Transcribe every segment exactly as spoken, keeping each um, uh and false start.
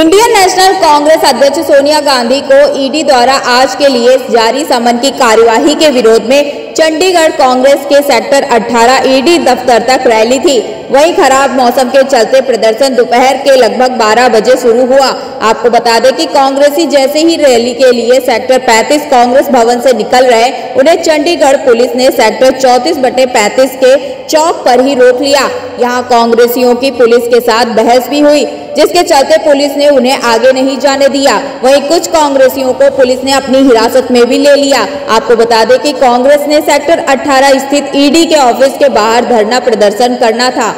Indian national Congress अध्यक्ष सोनिया गांधी को ED द्वारा आज के लिए जारी समन की कार्यवाही के विरोध में चंडीगढ़ कांग्रेस के सेक्टर अठारह ईडी दफ्तर तक रैली थी। वहीं खराब मौसम के चलते प्रदर्शन दोपहर के लगभग बारह बजे शुरू हुआ। आपको बता दें कि कांग्रेसी जैसे ही रैली के लिए सेक्टर पैंतीस कांग्रेस भवन से निकल रहे, उन्हें चंडीगढ़ पुलिस ने सेक्टर चौंतीस बटे पैंतीस के चौक पर ही रोक लिया। यहां कांग्रेसियों की पुलिस के साथ बहस भी हुई, जिसके चलते पुलिस ने उन्हें आगे नहीं जाने दिया। वहीं कुछ कांग्रेसियों को पुलिस ने अपनी हिरासत में भी ले लिया। आपको बता दें कि कांग्रेस ने सेक्टर अठारह स्थित ईडी के ऑफिस के बाहर धरना प्रदर्शन करना था।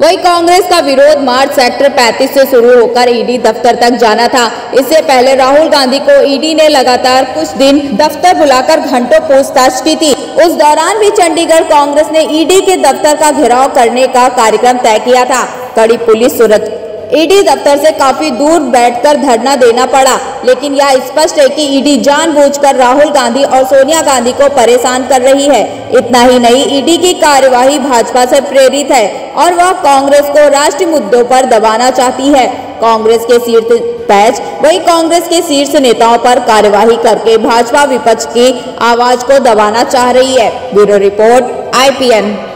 वही कांग्रेस का विरोध मार्च सेक्टर पैंतीस से शुरू होकर ईडी दफ्तर तक जाना था। इससे पहले राहुल गांधी को ईडी ने लगातार कुछ दिन दफ्तर बुलाकर घंटों पूछताछ की थी। उस दौरान भी चंडीगढ़ कांग्रेस ने ईडी के दफ्तर का घेराव करने का कार्यक्रम तय किया था। कड़ी पुलिस सूरत ईडी दफ्तर से काफी दूर बैठकर धरना देना पड़ा, लेकिन यह स्पष्ट है कि ईडी जानबूझकर राहुल गांधी और सोनिया गांधी को परेशान कर रही है। इतना ही नहीं, ईडी की कार्यवाही भाजपा से प्रेरित है और वह कांग्रेस को राष्ट्रीय मुद्दों पर दबाना चाहती है। कांग्रेस के शीर्ष पैच वही कांग्रेस के शीर्ष नेताओं पर कार्यवाही करके भाजपा विपक्ष की आवाज को दबाना चाह रही है। Bureau report I P N.